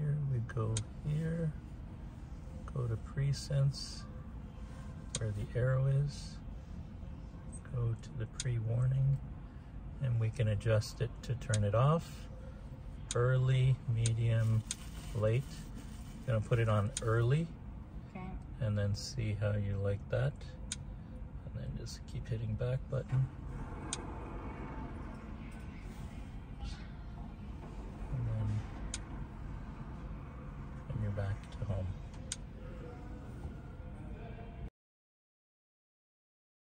Here we go here, go to Pre Sense where the arrow is, go to the pre-warning, and we can adjust it to turn it off. Early, medium, late. I'm gonna put it on early, okay, and then see how you like that. And then just keep hitting back button. And then you're back